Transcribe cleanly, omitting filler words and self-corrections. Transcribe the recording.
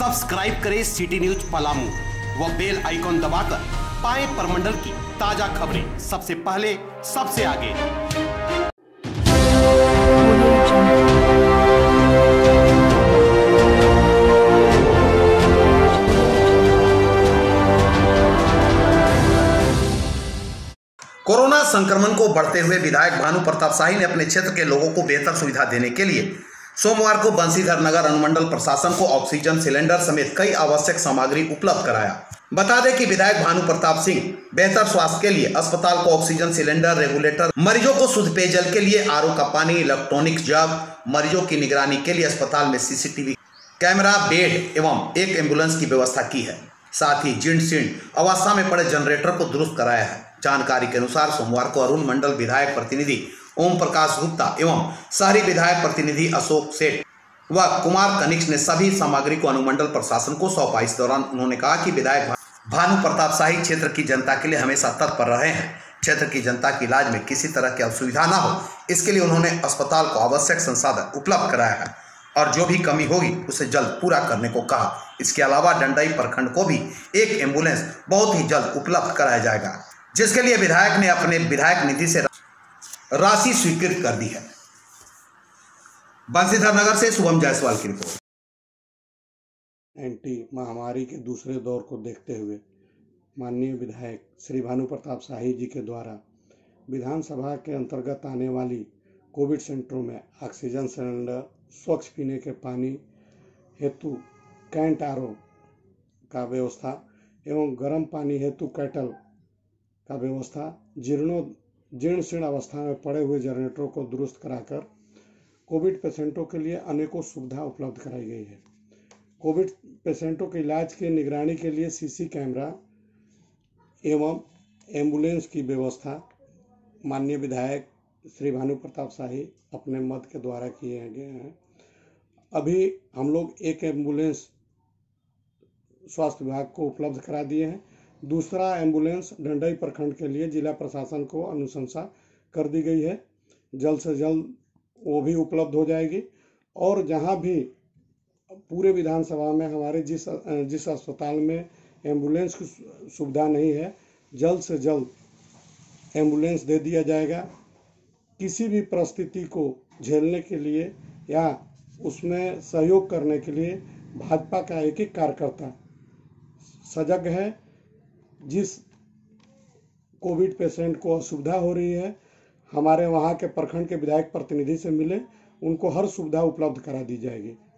Subscribe करें city news Palamu व bell icon दबाकर पाएं परमंडल की ताजा खबरें सबसे पहले सबसे आगे। कोरोना संक्रमण को बढ़ते हुए विधायक भानु प्रताप शाही ने अपने क्षेत्र के लोगों को बेहतर सुविधा देने के लिए सोमवार को बंसीधर नगर अनुमंडल प्रशासन को ऑक्सीजन सिलेंडर समेत कई आवश्यक सामग्री उपलब्ध कराया। बता दें कि विधायक भानु प्रताप सिंह बेहतर स्वास्थ्य के लिए अस्पताल को ऑक्सीजन सिलेंडर, रेगुलेटर, मरीजों को शुद्ध पेयजल के लिए आरओ का पानी, इलेक्ट्रॉनिक जग, मरीजों की निगरानी के लिए अस्पताल में सीसीटीवी कैमरा, बेड एवं एक एम्बुलेंस की व्यवस्था की है। साथ ही जीर्ण शीर्ण अवस्था में पड़े जनरेटर को दुरुस्त कराया है। जानकारी के अनुसार सोमवार को अरुण मंडल विधायक प्रतिनिधि ओम प्रकाश गुप्ता एवं शहरी विधायक प्रतिनिधि अशोक सेठ व कुमार कनिष्क ने सभी सामग्री को अनुमंडल प्रशासन को सौंपा। इस दौरान उन्होंने कहा कि विधायक भानु प्रताप शाही क्षेत्र की जनता के लिए हमेशा तत्पर रहे हैं। क्षेत्र की जनता के इलाज में किसी तरह की असुविधा न हो, इसके लिए उन्होंने अस्पताल को आवश्यक संसाधन उपलब्ध कराया है और जो भी कमी होगी उसे जल्द पूरा करने को कहा। इसके अलावा डंडई प्रखंड को भी एक एम्बुलेंस बहुत ही जल्द उपलब्ध कराया जाएगा, जिसके लिए विधायक ने अपने विधायक निधि से राशि स्वीकृत कर दी है। बंसीधर नगर से शुभम जायसवाल की रिपोर्ट। एंटी महामारी के दूसरे दौर को देखते हुए माननीय विधायक श्री भानु प्रताप शाही जी के द्वारा विधानसभा के अंतर्गत आने वाली कोविड सेंटरों में ऑक्सीजन सिलेंडर, स्वच्छ पीने के पानी हेतु कैंट आरओ का व्यवस्था एवं गर्म पानी हेतु कैटल का व्यवस्था, जीर्ण शीर्ण अवस्था में पड़े हुए जनरेटरों को दुरुस्त कराकर कोविड पेशेंटों के लिए अनेकों सुविधा उपलब्ध कराई गई है। कोविड पेशेंटों के इलाज की निगरानी के लिए सीसी कैमरा एवं एम्बुलेंस की व्यवस्था माननीय विधायक श्री भानु प्रताप शाही अपने मत के द्वारा किए गए हैं। अभी हम लोग एक एम्बुलेंस स्वास्थ्य विभाग को उपलब्ध करा दिए हैं। दूसरा एम्बुलेंस डंडई प्रखंड के लिए जिला प्रशासन को अनुशंसा कर दी गई है, जल्द से जल्द वो भी उपलब्ध हो जाएगी। और जहां भी पूरे विधानसभा में हमारे जिस अस्पताल में एम्बुलेंस की सुविधा नहीं है, जल्द से जल्द एम्बुलेंस दे दिया जाएगा। किसी भी परिस्थिति को झेलने के लिए या उसमें सहयोग करने के लिए भाजपा का एक एक कार्यकर्ता सजग है। जिस कोविड पेशेंट को असुविधा हो रही है, हमारे वहाँ के प्रखंड के विधायक प्रतिनिधि से मिले, उनको हर सुविधा उपलब्ध करा दी जाएगी।